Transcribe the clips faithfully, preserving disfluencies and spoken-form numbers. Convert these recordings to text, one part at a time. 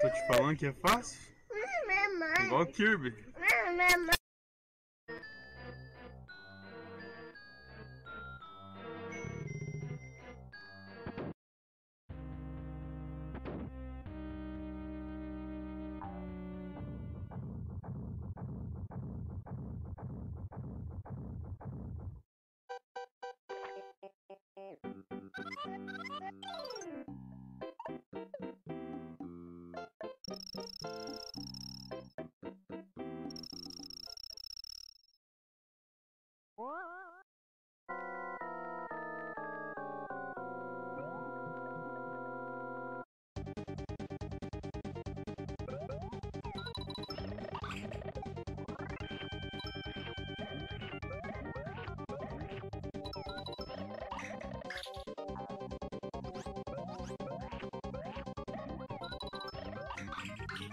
Tô te falando que é fácil? Mamãe. Igual Kirby. Mamãe. Bye.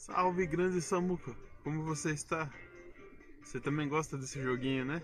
Salve, grande Samuca! Como você está? Você também gosta desse joguinho, né?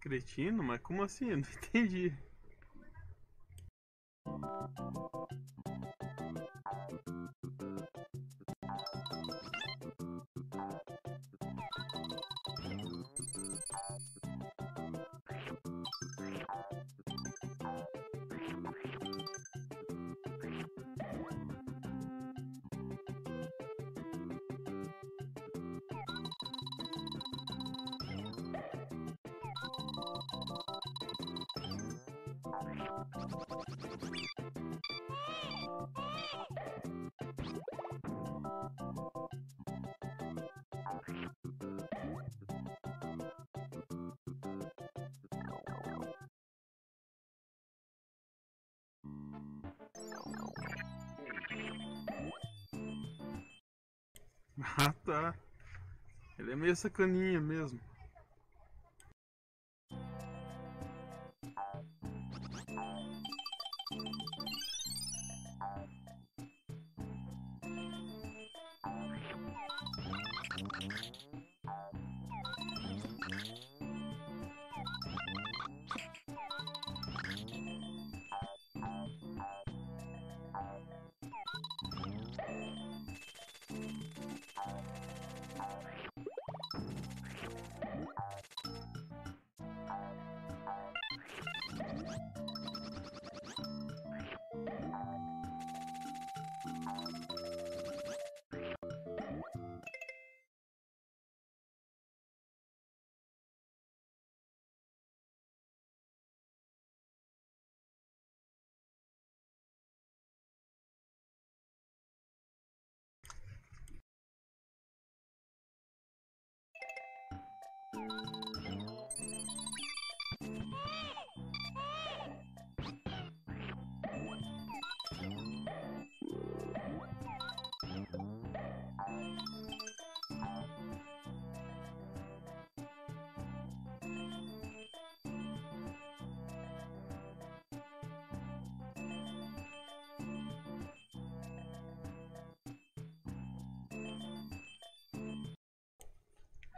Cretino? Mas como assim? Eu não entendi. Thank you. Ah, tá. Ele é meio sacaninha mesmo.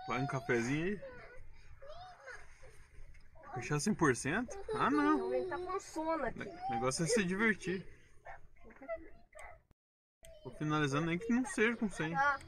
Vai um cafezinho aí? Fechar cem por cento? Ah, não. Ele tá com sono aqui. O negócio é se divertir. Vou finalizando, nem que não seja com cem. Ah.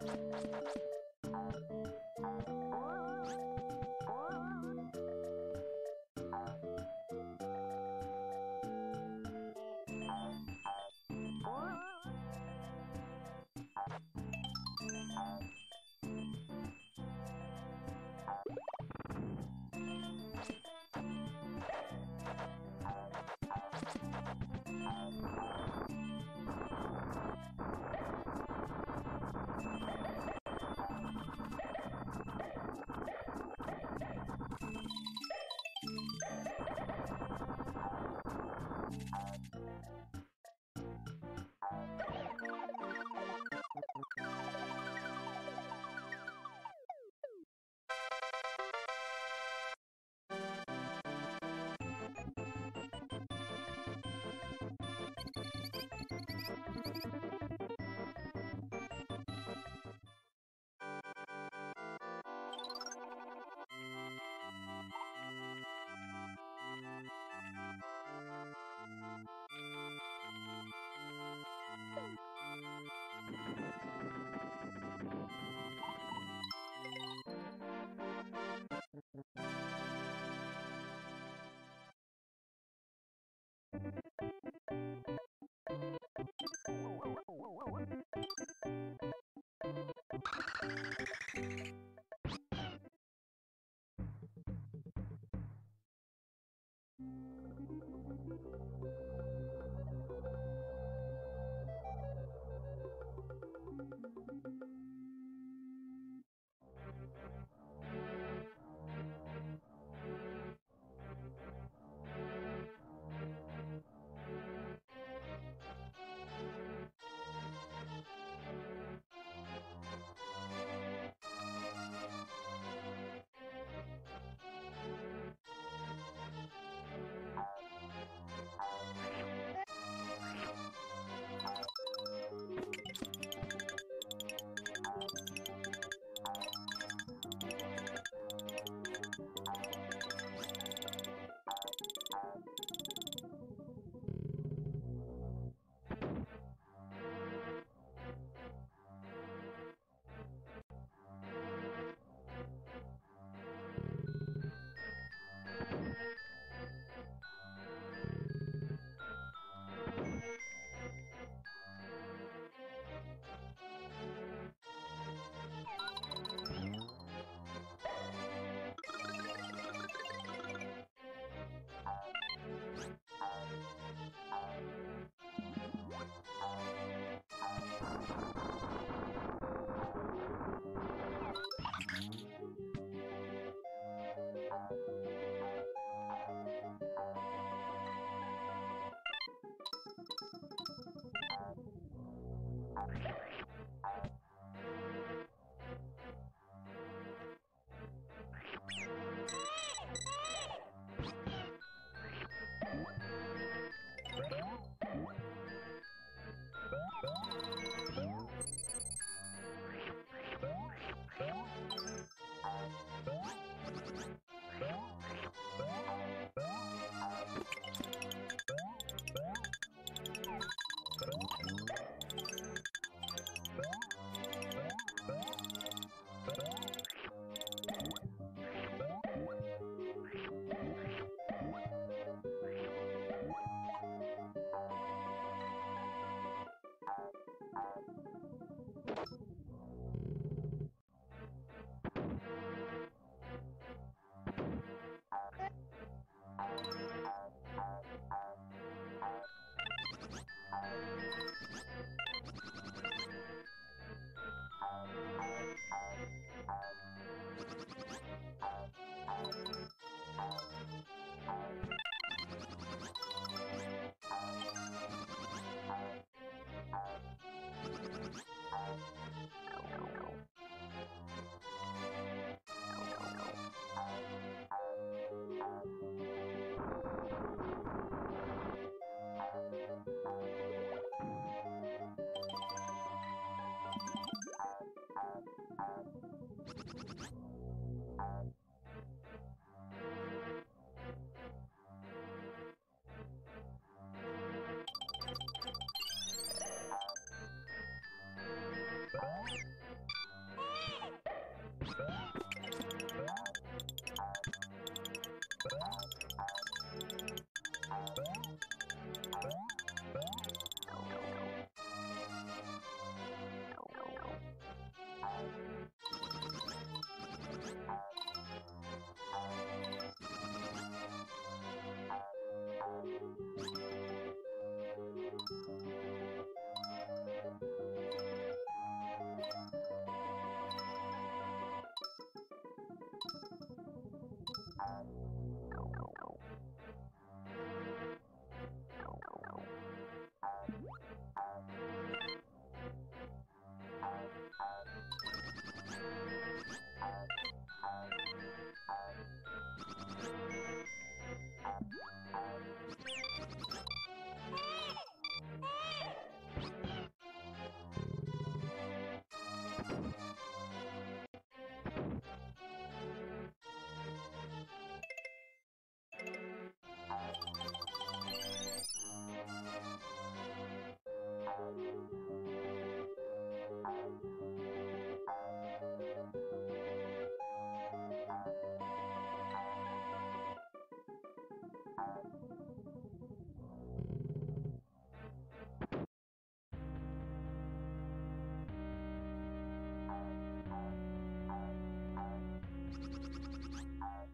Bye. What?